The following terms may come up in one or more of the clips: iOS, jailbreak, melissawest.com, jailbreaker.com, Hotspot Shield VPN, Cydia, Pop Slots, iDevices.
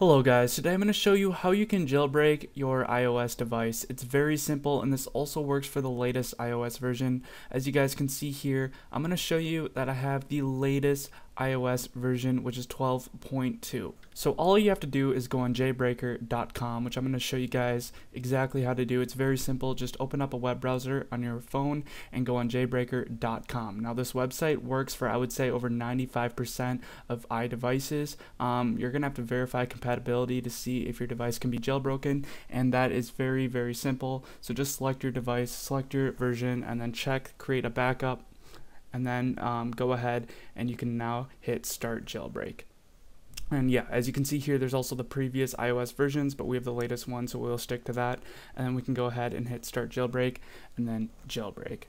Hello guys, today I'm going to show you how you can jailbreak your iOS device. It's very simple and this also works for the latest iOS version. As you guys can see here, I'm going to show you that I have the latest iOS version, which is 12.2. So all you have to do is go on jailbreaker.com, which I'm going to show you guys exactly how to do. It's very simple. Just open up a web browser on your phone and go on jailbreaker.com. Now this website works for, I would say, over 95% of iDevices. You're going to have to verify compatibility to see if your device can be jailbroken, and that is very, very simple. So just select your device, select your version, and then check, create a backup, and then go ahead and you can now hit start jailbreak. And yeah, as you can see here, there's also the previous iOS versions, but we have the latest one, so we'll stick to that. And then we can go ahead and hit start jailbreak and then jailbreak.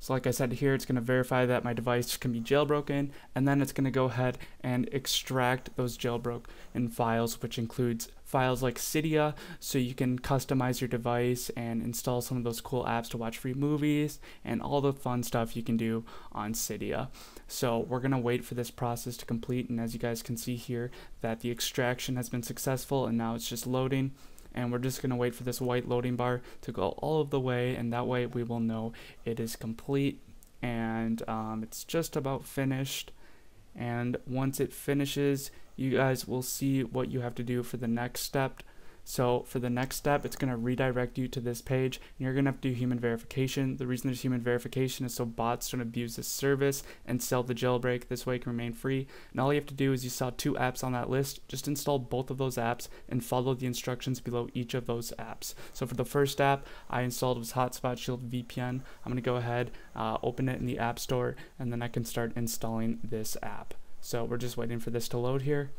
So like I said here, it's going to verify that my device can be jailbroken, and then it's going to go ahead and extract those jailbroken files, which includes files like Cydia, so you can customize your device and install some of those cool apps to watch free movies and all the fun stuff you can do on Cydia. So we're going to wait for this process to complete, and as you guys can see here that the extraction has been successful and now it's just loading. And we're just going to wait for this white loading bar to go all of the way, and that way we will know it is complete. And it's just about finished, and once it finishes you guys will see what you have to do for the next step. So for the next step, it's going to redirect you to this page and you're going to have to do human verification. The reason there's human verification is so bots don't abuse this service and sell the jailbreak. This way it can remain free. And all you have to do is, you saw two apps on that list, just install both of those apps and follow the instructions below each of those apps. So for the first app I installed was Hotspot Shield VPN. I'm going to go ahead, open it in the App Store, and then I can start installing this app. So we're just waiting for this to load here.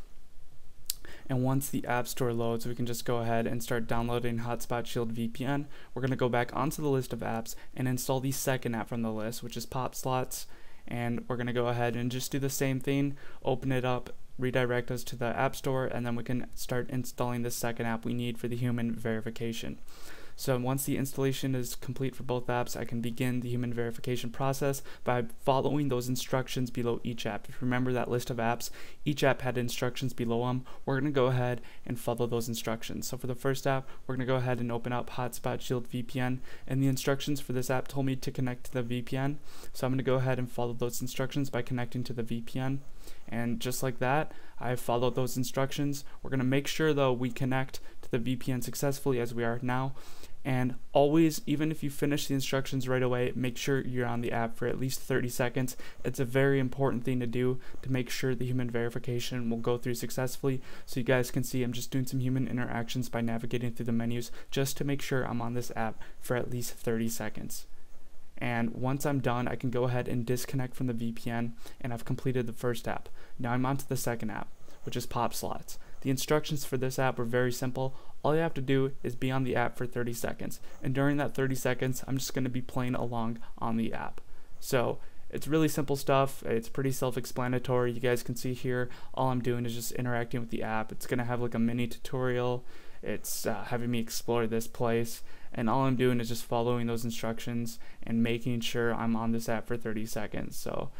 And once the App Store loads, we can just go ahead and start downloading Hotspot Shield VPN. We're going to go back onto the list of apps and install the second app from the list, which is Pop Slots. And we're going to go ahead and just do the same thing, open it up, redirect us to the App Store, and then we can start installing the second app we need for the human verification. So once the installation is complete for both apps, I can begin the human verification process by following those instructions below each app. If you remember that list of apps, each app had instructions below them. We're going to go ahead and follow those instructions. So for the first app, we're going to go ahead and open up Hotspot Shield VPN, and the instructions for this app told me to connect to the VPN. So I'm going to go ahead and follow those instructions by connecting to the VPN. And just like that, I followed those instructions. We're going to make sure though we connect to the VPN successfully, as we are now. And always, even if you finish the instructions right away, make sure you're on the app for at least 30 seconds. It's a very important thing to do to make sure the human verification will go through successfully. So you guys can see I'm just doing some human interactions by navigating through the menus just to make sure I'm on this app for at least 30 seconds. And once I'm done, I can go ahead and disconnect from the VPN, and I've completed the first app. Now I'm on to the second app, which is Pop Slots. The instructions for this app were very simple. All you have to do is be on the app for 30 seconds. And during that 30 seconds, I'm just going to be playing along on the app. So it's really simple stuff. It's pretty self-explanatory. You guys can see here, all I'm doing is just interacting with the app. It's going to have like a mini tutorial. It's having me explore this place. And all I'm doing is just following those instructions and making sure I'm on this app for 30 seconds. So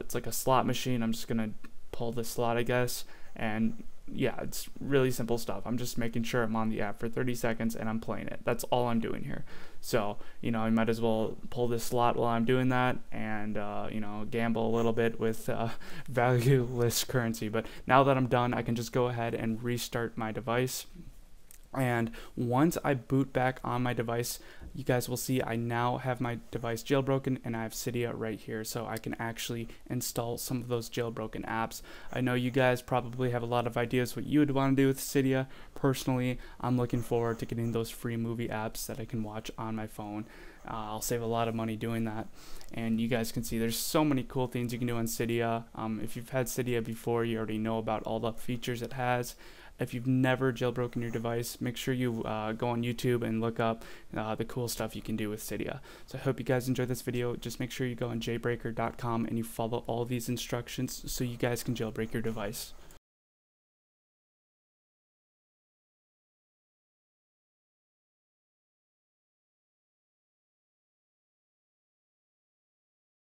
it's like a slot machine. I'm just going to pull the slot, I guess. And yeah, it's really simple stuff. I'm just making sure I'm on the app for 30 seconds and I'm playing it. That's all I'm doing here. So, you know, I might as well pull this slot while I'm doing that and, you know, gamble a little bit with valueless currency. But now that I'm done, I can just go ahead and restart my device. And once I boot back on my device, you guys will see I now have my device jailbroken and I have Cydia right here, so I can actually install some of those jailbroken apps. I know you guys probably have a lot of ideas what you would want to do with Cydia. Personally, I'm looking forward to getting those free movie apps that I can watch on my phone. I'll save a lot of money doing that. And you guys can see there's so many cool things you can do on Cydia. If you've had Cydia before, you already know about all the features it has. If you've never jailbroken your device, make sure you go on YouTube and look up the cool stuff you can do with Cydia. So I hope you guys enjoyed this video. Just make sure you go on jailbreaker.com and you follow all these instructions so you guys can jailbreak your device.